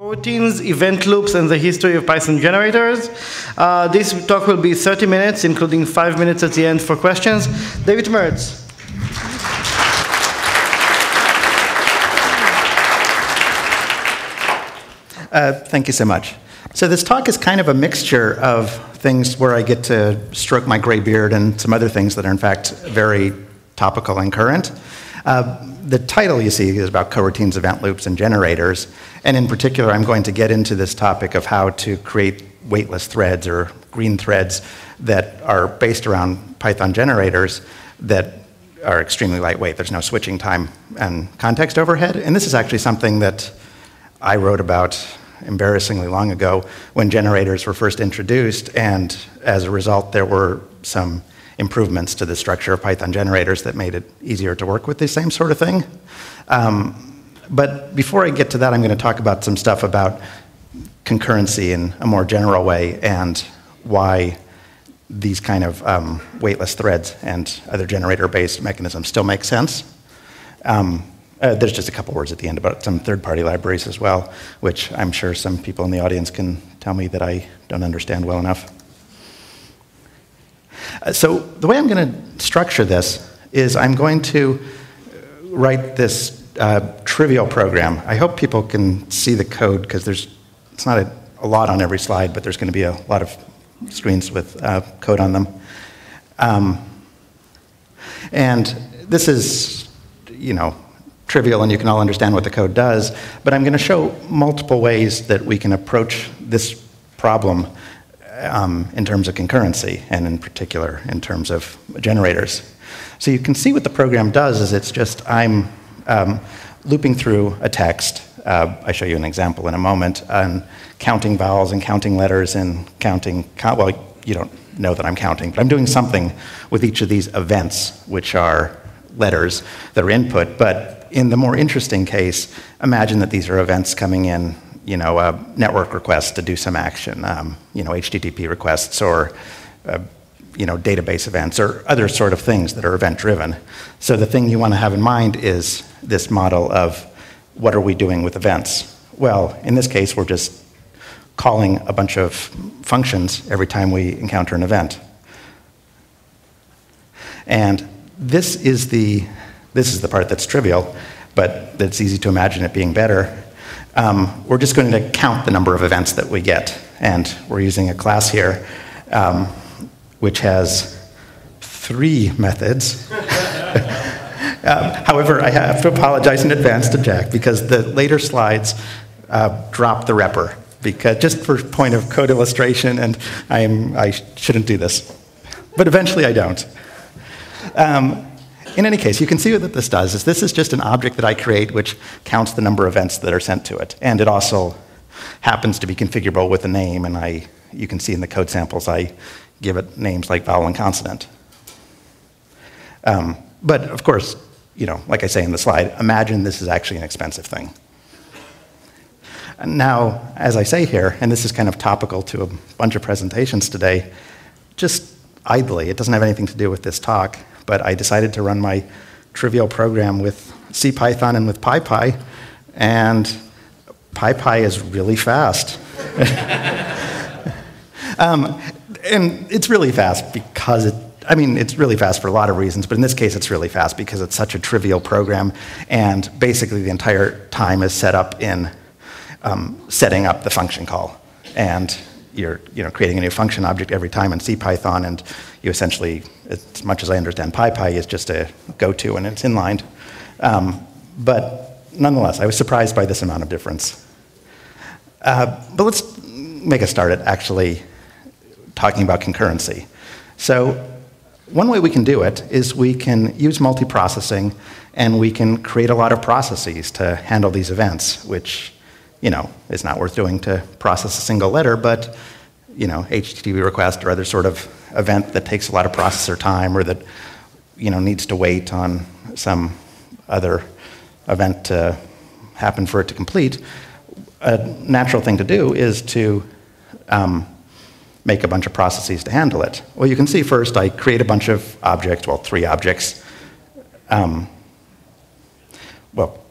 Routines, event loops, and the history of Python generators. This talk will be 30 minutes, including 5 minutes at the end for questions. David Mertz. Thank you so much. So this talk is kind of a mixture of things where I get to stroke my gray beard and some other things that are in fact very topical and current. The title you see is about coroutines, event loops, and generators, and in particular I'm going to get into this topic of how to create weightless threads or green threads that are based around Python generators that are extremely lightweight. There's no switching time and context overhead, and this is actually something that I wrote about embarrassingly long ago when generators were first introduced, and as a result there were some improvements to the structure of Python generators that made it easier to work with the same sort of thing. But before I get to that, I'm going to talk about some stuff about concurrency in a more general way and why these kind of weightless threads and other generator-based mechanisms still make sense. There's just a couple words at the end about some third-party libraries as well, which I'm sure some people in the audience can tell me that I don't understand well enough. So the way I'm going to structure this is I'm going to write this trivial program. I hope people can see the code because it's not a lot on every slide, but there's going to be a lot of screens with code on them. And this is, you know, trivial and you can all understand what the code does, but I'm going to show multiple ways that we can approach this problem in terms of concurrency, and in particular in terms of generators. So you can see what the program does is it's just I'm looping through a text. I show you an example in a moment, and counting vowels and counting letters and counting, well, you don't know that I'm counting, but I'm doing something with each of these events, which are letters that are input. But in the more interesting case, imagine that these are events coming in, you know, network requests to do some action, you know, HTTP requests or, you know, database events or other sort of things that are event-driven. So the thing you want to have in mind is this model of what are we doing with events? Well, in this case, we're just calling a bunch of functions every time we encounter an event. And this is the part that's trivial, but it's easy to imagine it being better. We're just going to count the number of events that we get, and we're using a class here which has three methods. However, I have to apologize in advance to Jack because the later slides drop the wrapper, because just for point of code illustration, and I shouldn't do this, but eventually I don't. In any case, you can see what this does is this is just an object that I create which counts the number of events that are sent to it. And it also happens to be configurable with a name, and you can see in the code samples I give it names like vowel and consonant. But of course, you know, like I say in the slide, imagine this is actually an expensive thing. And now, as I say here, and this is kind of topical to a bunch of presentations today, just idly, it doesn't have anything to do with this talk, but I decided to run my trivial program with CPython and with PyPy, and PyPy is really fast. And it's really fast because it's really fast for a lot of reasons, but in this case it's really fast because it's such a trivial program, and basically the entire time is set up in setting up the function call. And you're, you know, creating a new function object every time in CPython, and you essentially, as much as I understand PyPy, is just a go-to and it's inlined. But nonetheless, I was surprised by this amount of difference. But let's make a start at actually talking about concurrency. So one way we can do it is we can use multiprocessing, and we can create a lot of processes to handle these events, which, you know, it's not worth doing to process a single letter, but, you know, HTTP request or other sort of event that takes a lot of processor time, or that, you know, needs to wait on some other event to happen for it to complete, a natural thing to do is to make a bunch of processes to handle it. Well, you can see first I create a bunch of objects, well, three objects,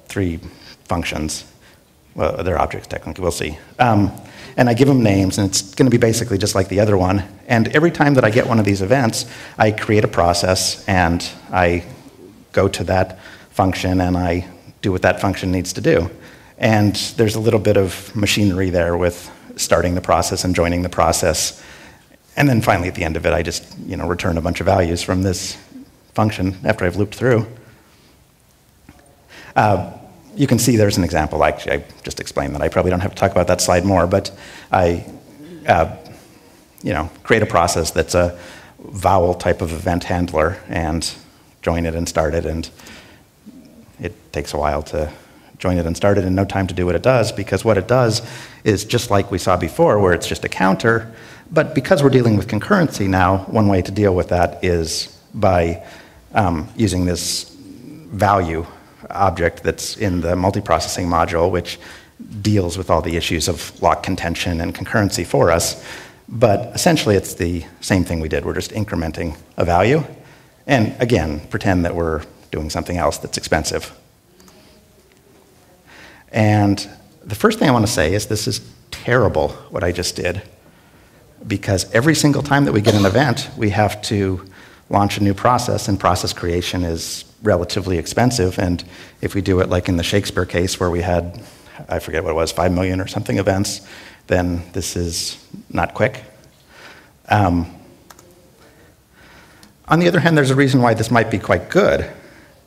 three functions. Well, they're objects technically, we'll see. And I give them names, and it's going to be basically just like the other one. And every time that I get one of these events, I create a process, and I go to that function, and I do what that function needs to do. And there's a little bit of machinery there with starting the process and joining the process. And then finally, at the end of it, I just return a bunch of values from this function after I've looped through. You can see there's an example. Actually, I just explained that. I probably don't have to talk about that slide more, but I create a process that's a vowel type of event handler and join it and start it, and it takes a while to join it and start it, and no time to do what it does, because what it does is just like we saw before, where it's just a counter, but because we're dealing with concurrency now, one way to deal with that is by using this value object that's in the multiprocessing module, which deals with all the issues of lock contention and concurrency for us. But essentially, it's the same thing we did. We're just incrementing a value. And again, pretend that we're doing something else that's expensive. And the first thing I want to say is this is terrible, what I just did. Because every single time that we get an event, we have to launch a new process, and process creation is relatively expensive. And if we do it like in the Shakespeare case where we had, I forget what it was, 5 million or something events, then this is not quick. On the other hand, there's a reason why this might be quite good.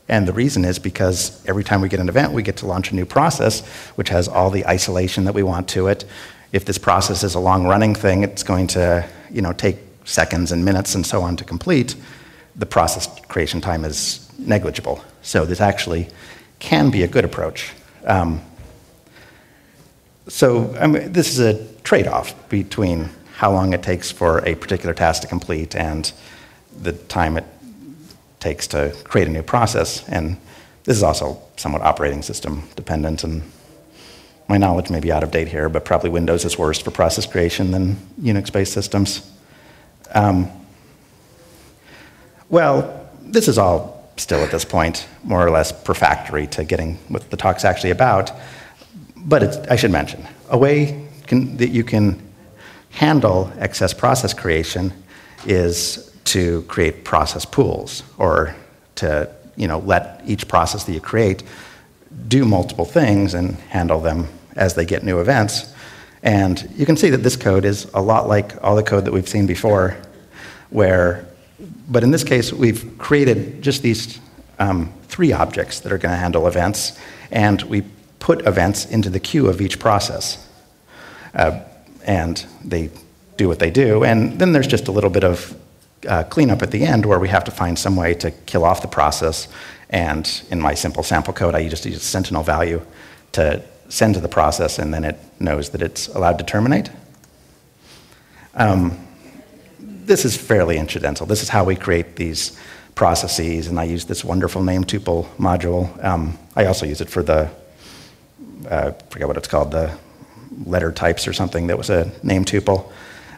And the reason is because every time we get an event, we get to launch a new process, which has all the isolation that we want to it. If this process is a long-running thing, it's going to take seconds and minutes and so on to complete. The process creation time is negligible. So this actually can be a good approach. This is a trade-off between how long it takes for a particular task to complete and the time it takes to create a new process. And this is also somewhat operating system dependent, and my knowledge may be out of date here, but probably Windows is worse for process creation than Unix-based systems. Well, this is all still at this point more or less prefactory to getting what the talk's actually about, but it's, I should mention a way that you can handle excess process creation is to create process pools, or to let each process that you create do multiple things and handle them as they get new events. And you can see that this code is a lot like all the code that we've seen before, but in this case, we've created just these three objects that are going to handle events, and we put events into the queue of each process. And they do what they do, and then there's just a little bit of cleanup at the end where we have to find some way to kill off the process, and in my simple sample code, I just use a sentinel value to send to the process, and then it knows that it's allowed to terminate. This is fairly incidental. This is how we create these processes, and I use this wonderful name tuple module. I also use it for the, I forget what it's called, the letter types or something that was a name tuple.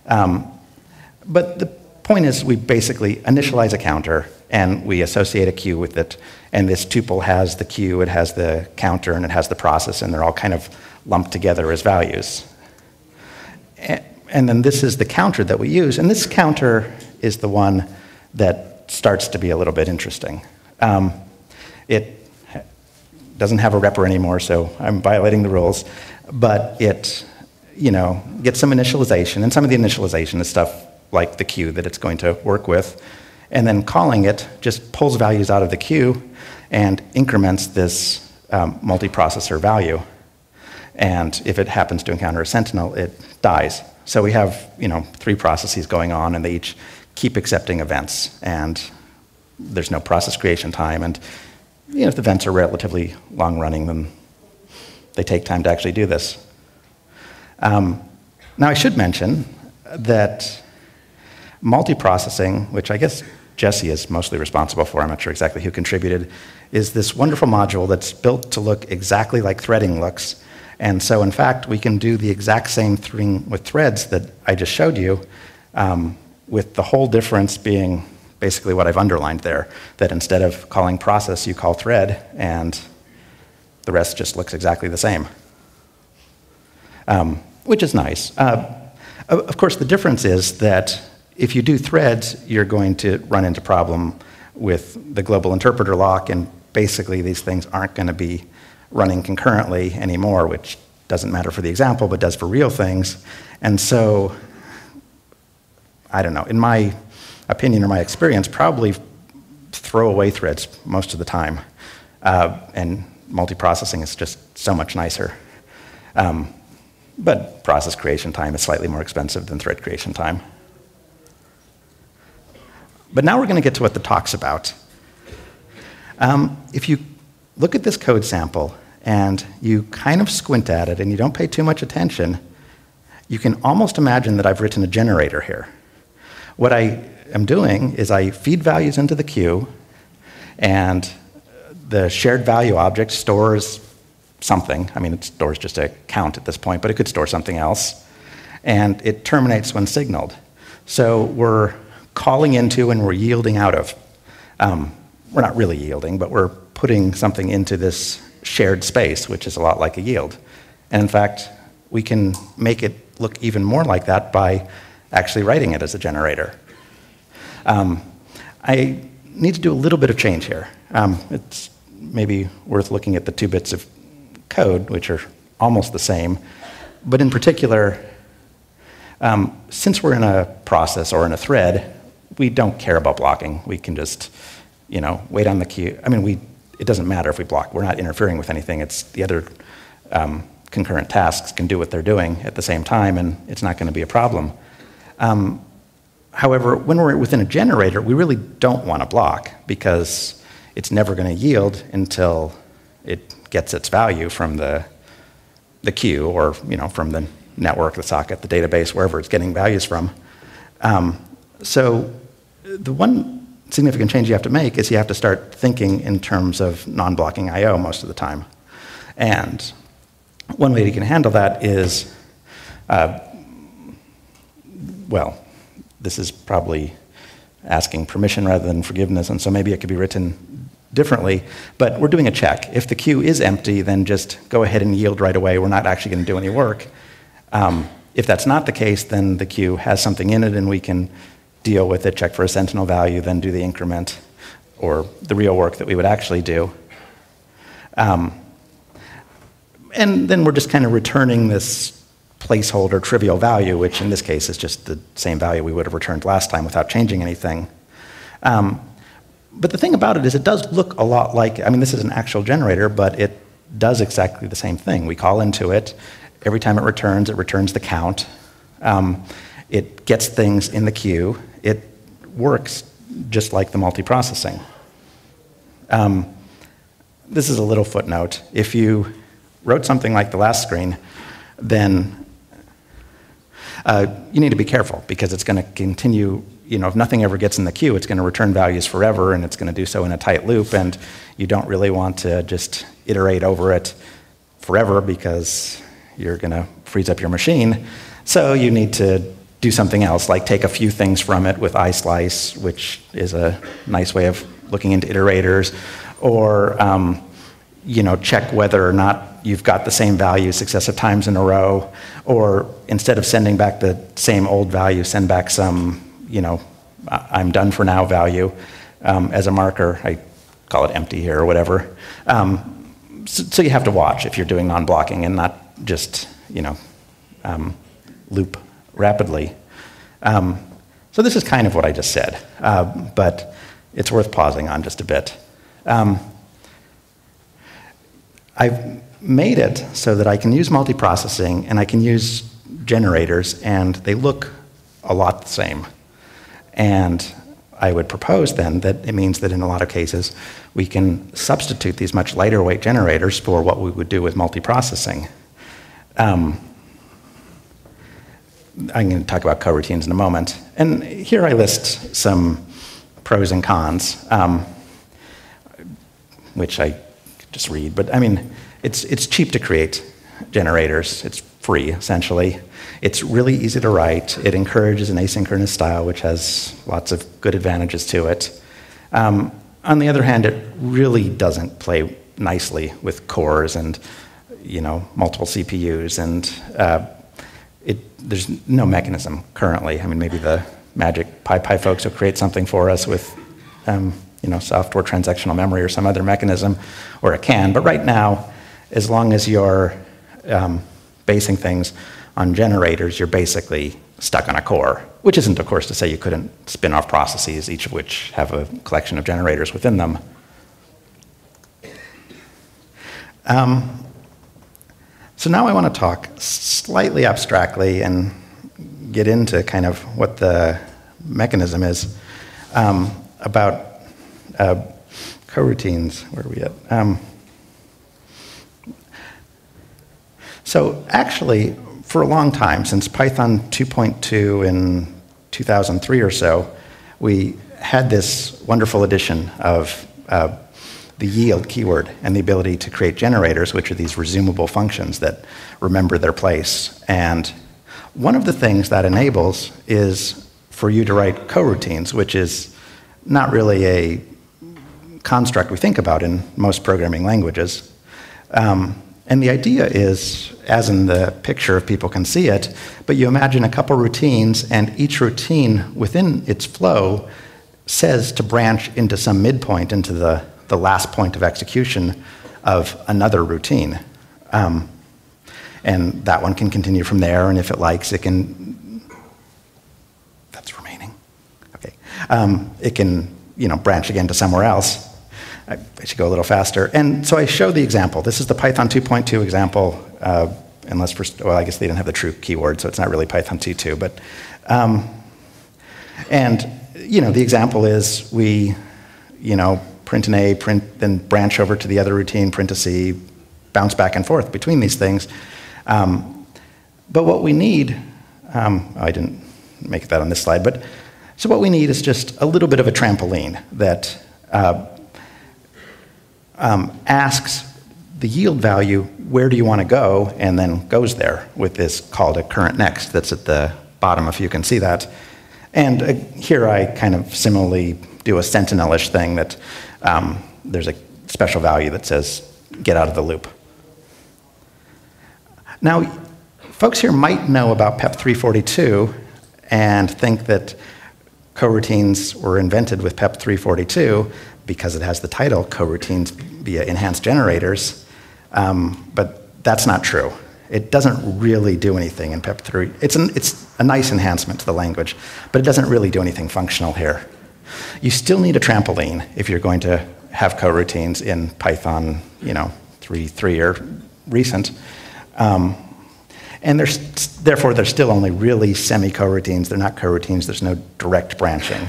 But the point is we basically initialize a counter, and we associate a queue with it, and this tuple has the queue, it has the counter, and it has the process, and they're all kind of lumped together as values. And then this is the counter that we use, and this counter is the one that starts to be a little bit interesting. It doesn't have a wrapper anymore, so I'm violating the rules, but it gets some initialization, and some of the initialization is stuff like the queue that it's going to work with. And then calling it just pulls values out of the queue and increments this multiprocessor value. And if it happens to encounter a sentinel, it dies. So we have three processes going on, and they each keep accepting events. And there's no process creation time. And if the events are relatively long-running, then they take time to actually do this. Now, I should mention that multiprocessing, which I guess Jesse is mostly responsible for, I'm not sure exactly who contributed, is this wonderful module that's built to look exactly like threading looks. And so, in fact, we can do the exact same thing with threads that I just showed you, with the whole difference being basically what I've underlined there, that instead of calling process, you call thread, and the rest just looks exactly the same. which is nice. Of course, the difference is that if you do threads, you're going to run into problem with the global interpreter lock, and basically these things aren't going to be running concurrently anymore, which doesn't matter for the example, but does for real things. And so, I don't know, in my opinion or my experience, probably throw away threads most of the time. And multiprocessing is just so much nicer. But process creation time is slightly more expensive than thread creation time. But now we're going to get to what the talk's about. If you look at this code sample and you kind of squint at it and you don't pay too much attention, you can almost imagine that I've written a generator here. What I am doing is I feed values into the queue, and the shared value object stores something. I mean, it stores just a count at this point, but it could store something else. And it terminates when signaled. So we're calling into and we're yielding out of. We're not really yielding, but we're putting something into this shared space, which is a lot like a yield. And in fact, we can make it look even more like that by actually writing it as a generator. I need to do a little bit of change here. It's maybe worth looking at the two bits of code, which are almost the same. But in particular, since we're in a process or in a thread, we don't care about blocking. We can just, you know, wait on the queue. I mean, it doesn't matter if we block. We're not interfering with anything. It's the other concurrent tasks can do what they're doing at the same time, and it's not going to be a problem. However, when we're within a generator, we really don't want to block, because it's never going to yield until it gets its value from the queue, or from the network, the socket, the database, wherever it's getting values from. So the one significant change you have to make is you have to start thinking in terms of non-blocking I/O most of the time. And one way you can handle that is, well, this is probably asking permission rather than forgiveness, and so maybe it could be written differently, but we're doing a check. If the queue is empty, then just go ahead and yield right away. We're not actually going to do any work. If that's not the case, then the queue has something in it, and we can deal with it, check for a sentinel value, then do the increment, or the real work that we would actually do. And then we're just kind of returning this placeholder trivial value, which in this case is just the same value we would have returned last time without changing anything. But the thing about it is it does look a lot like, I mean, this is an actual generator, but it does exactly the same thing. We call into it. Every time it returns the count. It gets things in the queue. It works just like the multiprocessing. This is a little footnote. If you wrote something like the last screen, then you need to be careful, because it's going to continue, if nothing ever gets in the queue, it's going to return values forever, and it's going to do so in a tight loop, and you don't really want to just iterate over it forever, because you're going to freeze up your machine. So you need to do something else, like take a few things from it with islice, which is a nice way of looking into iterators, or check whether or not you've got the same value successive times in a row, or instead of sending back the same old value, send back some, I'm done for now value as a marker. I call it empty here or whatever. So you have to watch if you're doing non-blocking and not just, loop rapidly. So this is kind of what I just said, but it's worth pausing on just a bit. I've made it so that I can use multiprocessing and I can use generators, and they look a lot the same. And I would propose then that it means that in a lot of cases we can substitute these much lighter weight generators for what we would do with multiprocessing. I'm going to talk about coroutines in a moment. And here I list some pros and cons, which I just read, but I mean, it's cheap to create generators. It's free, essentially. It's really easy to write. It encourages an asynchronous style, which has lots of good advantages to it. On the other hand, it really doesn't play nicely with cores and you know, multiple CPUs, and there's no mechanism currently. I mean, maybe the magic PyPy folks will create something for us with, you know, software transactional memory or some other mechanism, or it can. But right now, as long as you're basing things on generators, you're basically stuck on a core, which isn't, of course, to say you couldn't spin off processes, each of which have a collection of generators within them. So now I want to talk slightly abstractly and get into kind of what the mechanism is about coroutines. Where are we at? So actually, for a long time, since Python 2.2 in 2003 or so, we had this wonderful addition of the yield keyword and the ability to create generators, which are these resumable functions that remember their place. And one of the things that enables is for you to write coroutines, which is not really a construct we think about in most programming languages. And the idea is, as in the picture, if people can see it, but you imagine a couple routines, and each routine within its flow says to branch into some midpoint, into the last point of execution of another routine. And that one can continue from there, and if it likes, it can, that's remaining, okay. It can, you know, branch again to somewhere else. I should go a little faster. And so I show the example. This is the Python 2.2 example, unless, well, I guess they didn't have the true keyword, so it's not really Python 2.2, but, and, you know, the example is we, you know, print an A, print, then branch over to the other routine, print a C, bounce back and forth between these things. But what we need, I didn't make that on this slide, but, so what we need is just a little bit of a trampoline that asks the yield value, where do you want to go, and then goes there with this call to current next that's at the bottom, if you can see that. And here I kind of similarly do a sentinel-ish thing that there's a special value that says get out of the loop. Now, folks here might know about PEP 342 and think that coroutines were invented with PEP 342 because it has the title coroutines via enhanced generators, but that's not true. It doesn't really do anything in PEP 3. It's a nice enhancement to the language, but it doesn't really do anything functional here. You still need a trampoline if you're going to have coroutines in Python, you know, 3.3 or recent. And therefore, they're still only really semi-coroutines. They're not coroutines. There's no direct branching.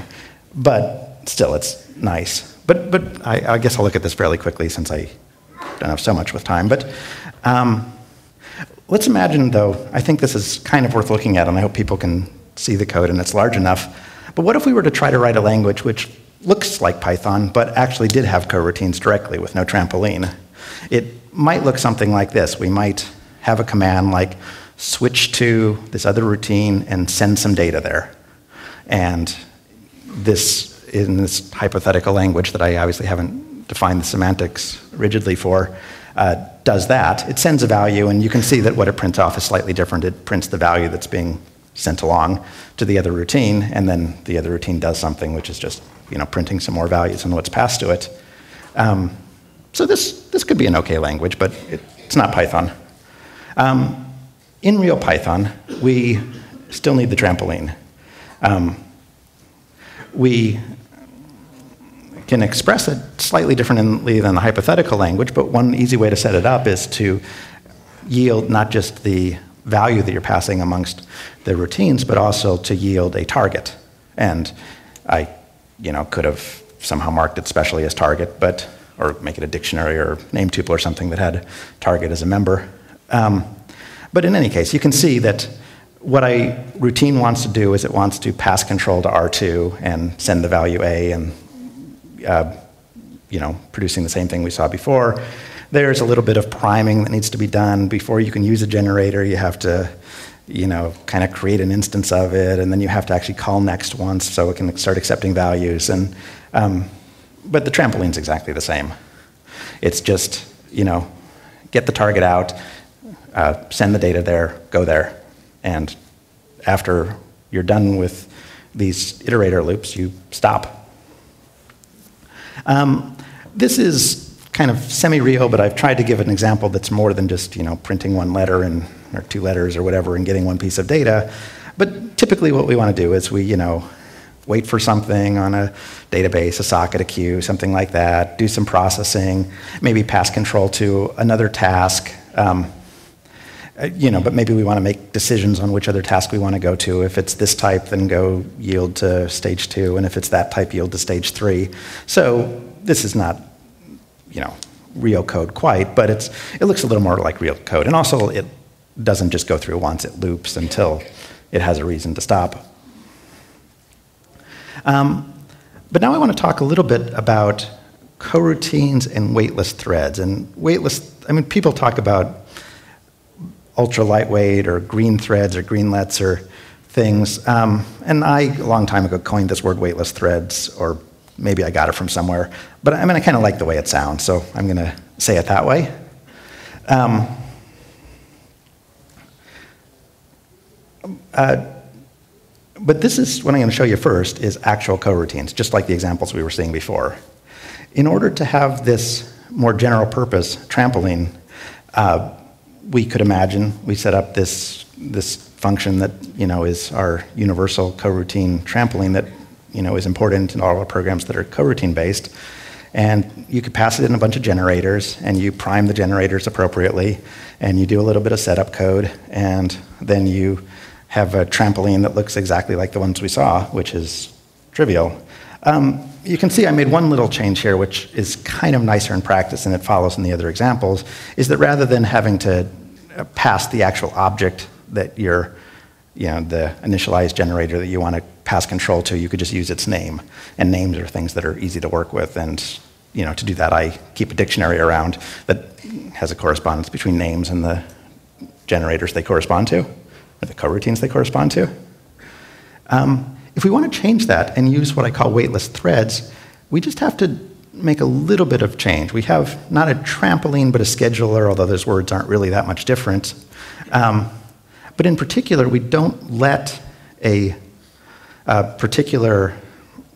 But still, it's nice. But I guess I'll look at this fairly quickly since I don't have so much with time. But let's imagine, though, I think this is kind of worth looking at, and I hope people can see the code and it's large enough. But what if we were to try to write a language which looks like Python, but actually did have coroutines directly with no trampoline? It might look something like this. We might have a command like switch to this other routine and send some data there. And this, in this hypothetical language that I obviously haven't defined the semantics rigidly for, does that. It sends a value, and you can see that what it prints off is slightly different. It prints the value that's being sent along to the other routine, and then the other routine does something, which is just, you know, printing some more values and what's passed to it. So this could be an okay language, but it's not Python. In real Python, we still need the trampoline. We can express it slightly differently than the hypothetical language, but one easy way to set it up is to yield not just the value that you're passing amongst the routines, but also to yield a target. And I, you know, could have somehow marked it specially as target, but, or make it a dictionary or name tuple or something that had target as a member. But in any case, you can see that what a routine wants to do is it wants to pass control to R2 and send the value A, and you know, producing the same thing we saw before. There's a little bit of priming that needs to be done before you can use a generator. You have to, you know, kind of create an instance of it, and then you have to actually call next once so it can start accepting values. And but the trampoline's exactly the same. It's just, you know, get the target out, send the data there, go there. And after you're done with these iterator loops, you stop. This is kind of semi-real, but I've tried to give an example that's more than just printing one letter and, or two letters or whatever and getting one piece of data. But typically what we want to do is we wait for something on a database, a socket, a queue, something like that, do some processing, maybe pass control to another task, but maybe we want to make decisions on which other task we want to go to. If it's this type, then go yield to stage 2, and if it's that type, yield to stage 3. So this is not, real code quite, but it looks a little more like real code. And also, it doesn't just go through once, it loops until it has a reason to stop. But now I want to talk a little bit about coroutines and weightless threads. And weightless, people talk about ultra lightweight or green threads or greenlets or things. And I, a long time ago, coined this word weightless threads, or maybe I got it from somewhere. But I kind of like the way it sounds, so I'm going to say it that way. But this is what I'm going to show you first, is actual coroutines, just like the examples we were seeing before. In order to have this more general purpose trampoline, we could imagine we set up this function that is our universal coroutine trampoline that is important in all of our programs that are coroutine based, and you could pass it in a bunch of generators, and you prime the generators appropriately, and you do a little bit of setup code, and then you have a trampoline that looks exactly like the ones we saw, which is trivial. You can see I made one little change here, which is kind of nicer in practice, and it follows in the other examples, is that rather than having to pass the actual object that you're, the initialized generator that you want to pass control to, you could just use its name. And names are things that are easy to work with, and to do that, I keep a dictionary around that has a correspondence between names and the generators they correspond to, or the coroutines they correspond to. If we want to change that and use what I call weightless threads, we just have to make a little bit of change. We have not a trampoline, but a scheduler, although those words aren't really that much different. But in particular, we don't let a particular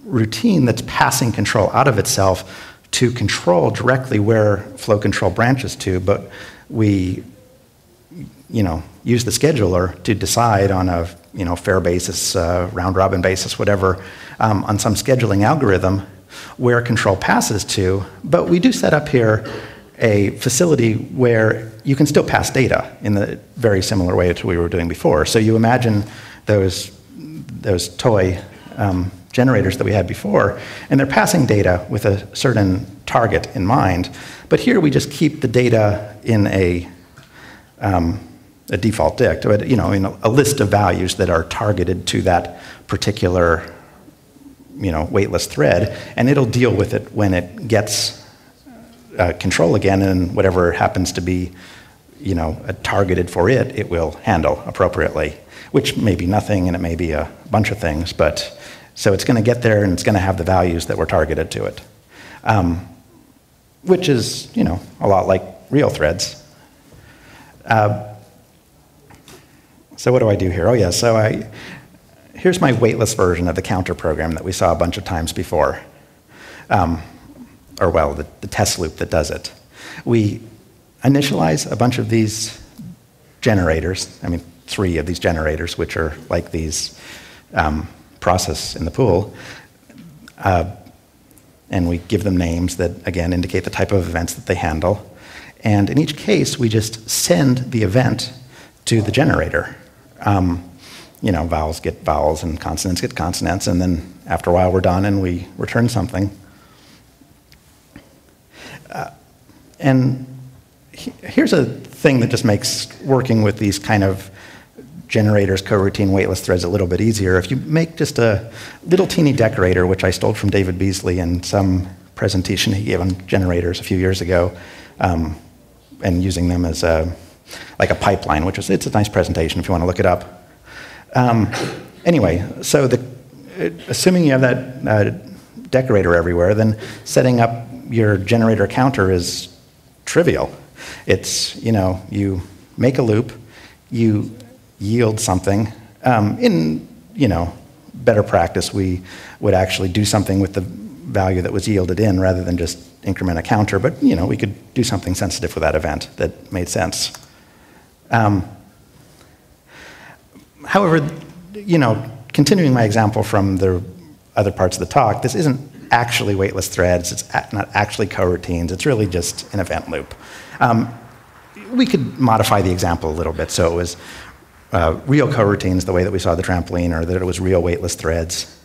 routine that's passing control out of itself to control directly where flow control branches to, but we use the scheduler to decide on a fair basis, round-robin basis, whatever, on some scheduling algorithm where control passes to. But we do set up here a facility where you can still pass data in the very similar way to we were doing before. So you imagine those toy generators that we had before, and they're passing data with a certain target in mind. But here we just keep the data in a default dict, but in a list of values that are targeted to that particular, weightless thread, and it'll deal with it when it gets control again, and whatever happens to be, targeted for it, it will handle appropriately. Which may be nothing, and it may be a bunch of things, but so it's going to get there, and it's going to have the values that were targeted to it, which is, a lot like real threads. So what do I do here? Oh yeah, so here's my weightless version of the counter program that we saw a bunch of times before. The test loop that does it. We initialize a bunch of these generators, 3 of these generators, which are like these process in the pool. And we give them names that, again, indicate the type of events that they handle. And in each case, we just send the event to the generator. Vowels get vowels, and consonants get consonants, and then after a while we're done and we return something. And here's a thing that just makes working with these kind of generators, coroutine, weightless threads a little bit easier. If you make just a little teeny decorator, which I stole from David Beasley in some presentation he gave on generators a few years ago, and using them as like a pipeline, which is, it's a nice presentation if you want to look it up. Anyway, so assuming you have that decorator everywhere, then setting up your generator counter is trivial. It's, you know, you make a loop, you yield something. In, you know, better practice, we would actually do something with the value that was yielded in rather than just increment a counter, but, you know, we could do something sensitive with that event that made sense. However, you know, continuing my example from the other parts of the talk, this isn't actually weightless threads, it's not actually coroutines, it's really just an event loop. We could modify the example a little bit so it was real coroutines the way that we saw the trampoline, or that it was real weightless threads.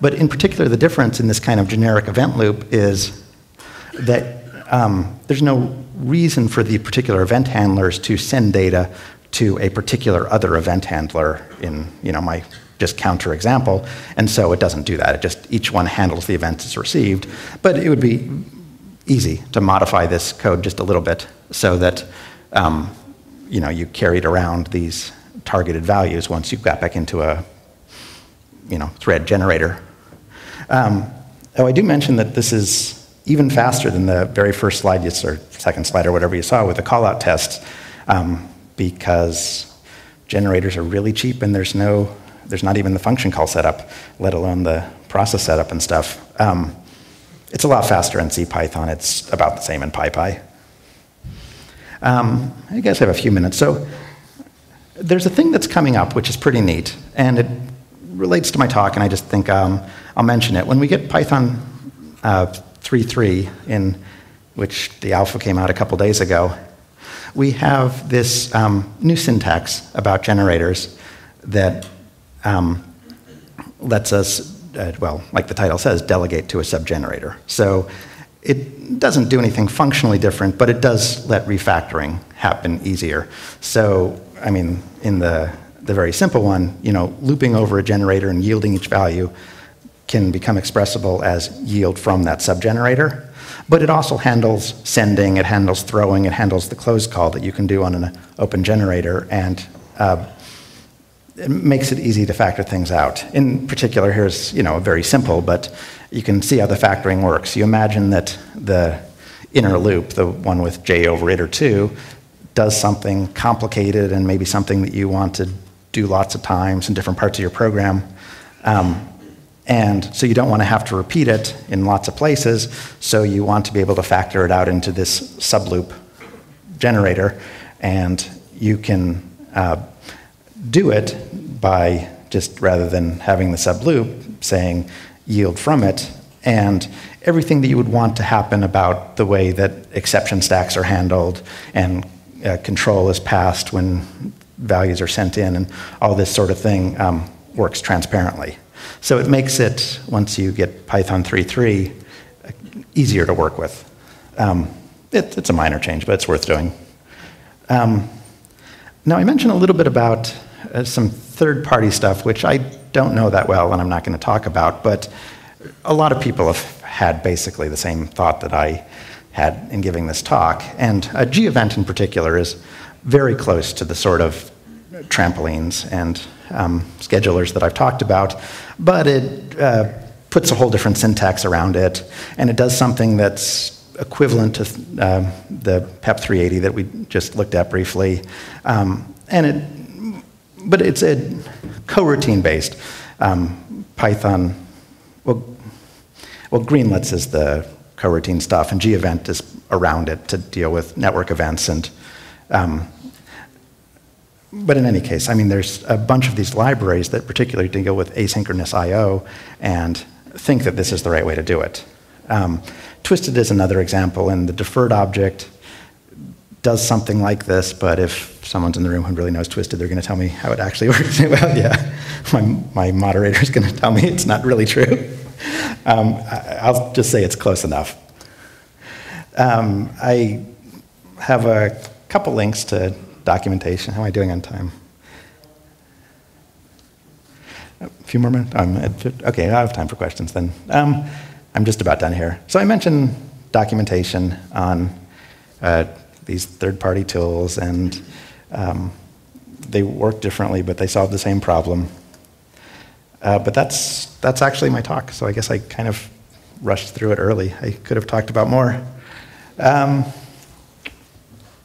But in particular, the difference in this kind of generic event loop is that there's no reason for the particular event handlers to send data to a particular other event handler in, you know, my just counter example, and so it doesn't do that. It just, each one handles the events it's received. But it would be easy to modify this code just a little bit so that, you know, you carried around these targeted values once you got back into a, you know, thread generator. Oh, I do mention that this is even faster than the very first slide, or second slide, or whatever you saw with the callout tests, because generators are really cheap and there's no, there's not even the function call setup, let alone the process setup and stuff. It's a lot faster in CPython. It's about the same in PyPy. I guess I have a few minutes. So there's a thing that's coming up, which is pretty neat, and it relates to my talk, and I just think I'll mention it. When we get Python 3.3, in which the alpha came out a couple days ago, we have this new syntax about generators that lets us, well, like the title says, delegate to a subgenerator. So it doesn't do anything functionally different, but it does let refactoring happen easier. So, I mean, in the very simple one, you know, looping over a generator and yielding each value can become expressible as yield from that subgenerator, but it also handles sending, it handles throwing, it handles the close call that you can do on an open generator, and it makes it easy to factor things out. In particular, here's, you know, very simple, but you can see how the factoring works. You imagine that the inner loop, the one with j over iter 2, does something complicated and maybe something that you want to do lots of times in different parts of your program. And so you don't want to have to repeat it in lots of places, so you want to be able to factor it out into this subloop generator, and you can do it by just, rather than having the subloop, saying yield from it, and everything that you would want to happen about the way that exception stacks are handled and control is passed when values are sent in and all this sort of thing works transparently. So it makes it, once you get Python 3.3, easier to work with. It's a minor change, but it's worth doing. Now, I mentioned a little bit about some third-party stuff, which I don't know that well and I'm not going to talk about, but a lot of people have had basically the same thought that I had in giving this talk. And Gevent in particular is very close to the sort of trampolines and schedulers that I've talked about, but it puts a whole different syntax around it, and it does something that's equivalent to the PEP 380 that we just looked at briefly, but it's a coroutine based. Python, well, Greenlets is the coroutine stuff, and Gevent is around it to deal with network events and. But in any case, I mean, there's a bunch of these libraries that particularly deal with asynchronous I/O and think that this is the right way to do it. Twisted is another example, and the deferred object does something like this, but if someone's in the room who really knows Twisted, they're going to tell me how it actually works. Well, yeah, my moderator's going to tell me it's not really true. I'll just say it's close enough. I have a couple links to documentation. How am I doing on time? A few more minutes? Okay, I have time for questions then. I'm just about done here. So I mentioned documentation on these third-party tools, and they work differently, but they solve the same problem. But that's actually my talk, so I guess I kind of rushed through it early. I could have talked about more.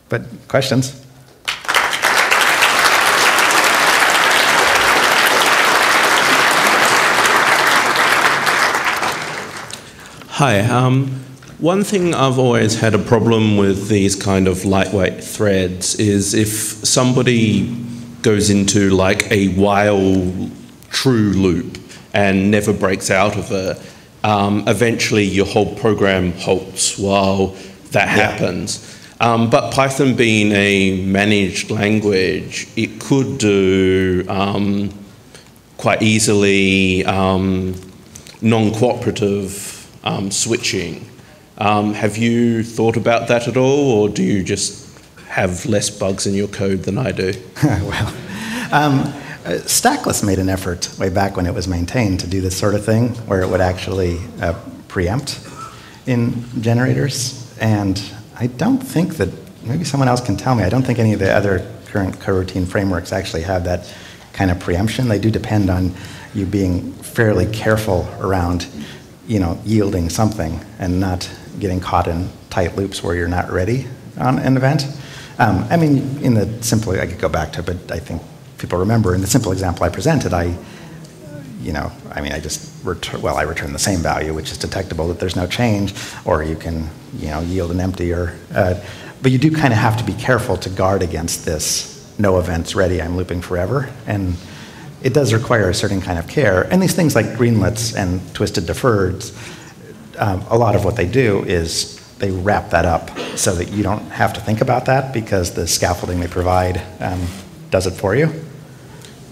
But questions? Hi. One thing I've always had a problem with these kind of lightweight threads is if somebody goes into like a while true loop and never breaks out of it, eventually your whole program halts while that happens. But Python being a managed language, it could do quite easily non-cooperative switching. Have you thought about that at all, or do you just have less bugs in your code than I do? Well, Stackless made an effort way back when it was maintained to do this sort of thing, where it would actually preempt in generators. And I don't think that, maybe someone else can tell me, I don't think any of the other current coroutine frameworks actually have that kind of preemption. They do depend on you being fairly careful around yielding something and not getting caught in tight loops where you're not ready on an event. I mean, in the simple, I could go back to, but I think people remember in the simple example I presented, I just return, well, I return the same value, which is detectable that there's no change, or you can, yield an empty or, but you do kind of have to be careful to guard against this no events ready, I'm looping forever. And it does require a certain kind of care. And these things like Greenlets and Twisted Deferreds, a lot of what they do is they wrap that up so that you don't have to think about that because the scaffolding they provide does it for you.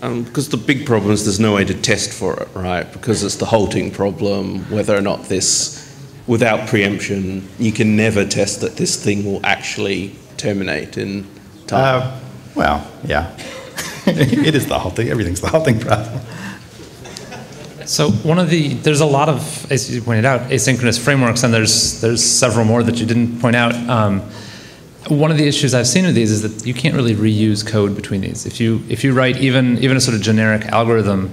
Because the big problem is there's no way to test for it, right? Because it's the halting problem, whether or not this, without preemption, you can never test that this thing will actually terminate in time. Well, yeah. It is the halting, everything's the halting problem. So one of the, there's a lot of, as you pointed out, asynchronous frameworks, and there's several more that you didn't point out. One of the issues I've seen with these is that you can't really reuse code between these. If you write even a sort of generic algorithm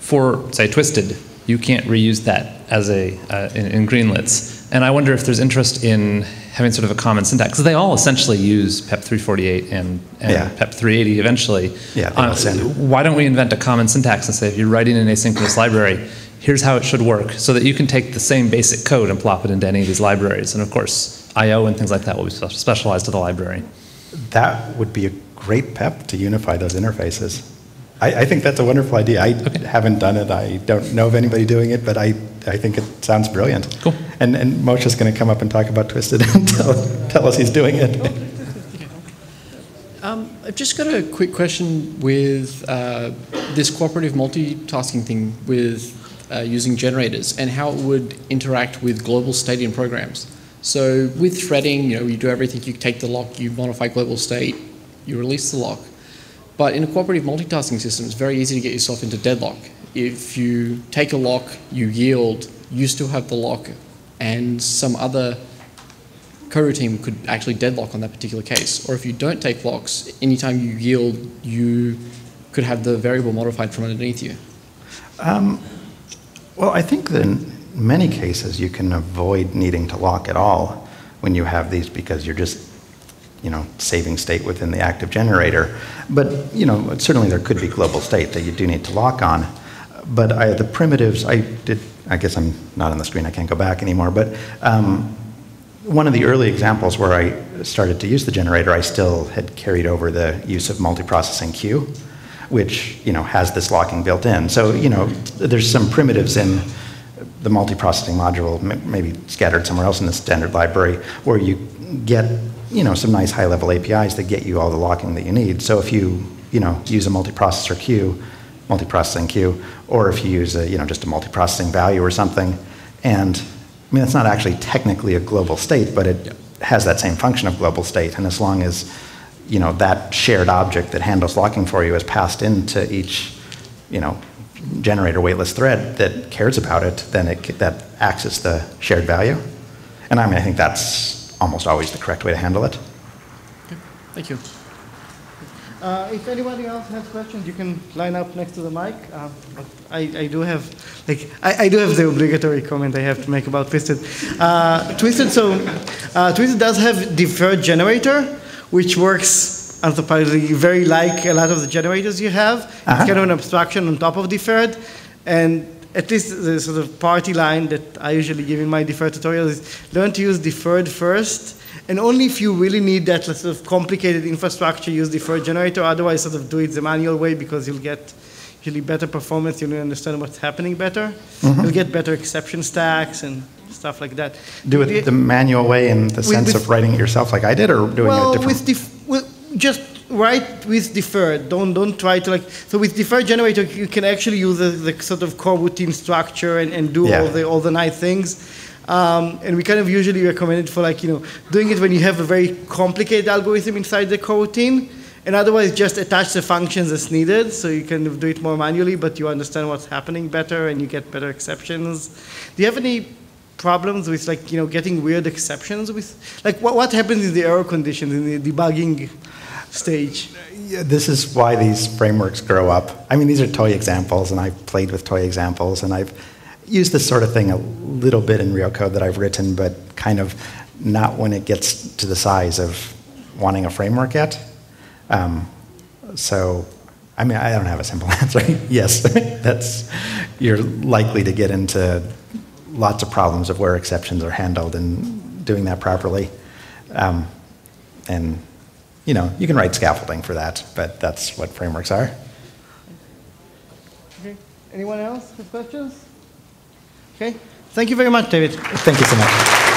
for, say, Twisted, you can't reuse that as a, in Greenlets. And I wonder if there's interest in having sort of a common syntax, because they all essentially use PEP 348 and PEP 380 eventually. Yeah, why don't we invent a common syntax and say, if you're writing an asynchronous library, here's how it should work, so that you can take the same basic code and plop it into any of these libraries. And of course, I/O and things like that will be specialized to the library. That would be a great PEP to unify those interfaces. I think that's a wonderful idea. I haven't done it. I don't know of anybody doing it, but I think it sounds brilliant. Cool. And Moshe's going to come up and talk about Twisted and tell us he's doing it. I've just got a quick question with this cooperative multitasking thing with using generators and how it would interact with global state in programs. So with threading, you do everything. You take the lock, you modify global state, you release the lock. But in a cooperative multitasking system, it's very easy to get yourself into deadlock. If you take a lock, you yield, you still have the lock, and some other coroutine could actually deadlock on that particular case. Or if you don't take locks, anytime you yield, you could have the variable modified from underneath you. Well, I think that in many cases, you can avoid needing to lock at all when you have these, because you're just saving state within the active generator. But, certainly there could be global state that you do need to lock on. But the primitives, I guess I'm not on the screen, I can't go back anymore, but one of the early examples where I started to use the generator, I still had carried over the use of multiprocessing queue, which, has this locking built in. So, there's some primitives in the multiprocessing module, maybe scattered somewhere else in the standard library, where you get some nice high-level APIs that get you all the locking that you need. So if you, use a multiprocessor queue, multiprocessing queue, or if you use a, just a multiprocessing value or something, and I mean, it's not actually technically a global state, but it has that same function of global state. And as long as, that shared object that handles locking for you is passed into each, generator weightless thread that cares about it, then that acts as the shared value. And I mean, I think that's almost always the correct way to handle it. Okay. Thank you. If anybody else has questions, you can line up next to the mic. I do have, I do have the obligatory comment I have to make about Twisted. Twisted does have deferred generator, which works anthropologically very like a lot of the generators you have. Uh-huh. It's kind of an abstraction on top of deferred. And at least the sort of party line that I usually give in my deferred tutorial is learn to use deferred first. And only if you really need that sort of complicated infrastructure, use deferred generator. Otherwise, sort of do it the manual way because you'll get usually better performance. You'll understand what's happening better. Mm-hmm. You'll get better exception stacks and stuff like that. Do it the manual way in the sense of writing it yourself like I did, or doing it differently? Well, just write with deferred. Don't try to like, so with deferred generator, you can actually use the sort of coroutine structure and do all the nice things. And we kind of usually recommend it for like, doing it when you have a very complicated algorithm inside the coroutine, and otherwise just attach the functions as needed, so you can do it more manually, but you understand what's happening better and you get better exceptions. Do you have any problems with like, getting weird exceptions with, like what happens in the error conditions in the debugging stage? Yeah, this is why these frameworks grow up. I mean, these are toy examples, and I've played with toy examples, and I've use this sort of thing a little bit in real code that I've written, but kind of not when it gets to the size of wanting a framework yet. So, I mean, I don't have a simple answer. Yes, you're likely to get into lots of problems of where exceptions are handled and doing that properly. And, you can write scaffolding for that, but that's what frameworks are. Okay. Anyone else with questions? Okay. Thank you very much, David. Thank you so much.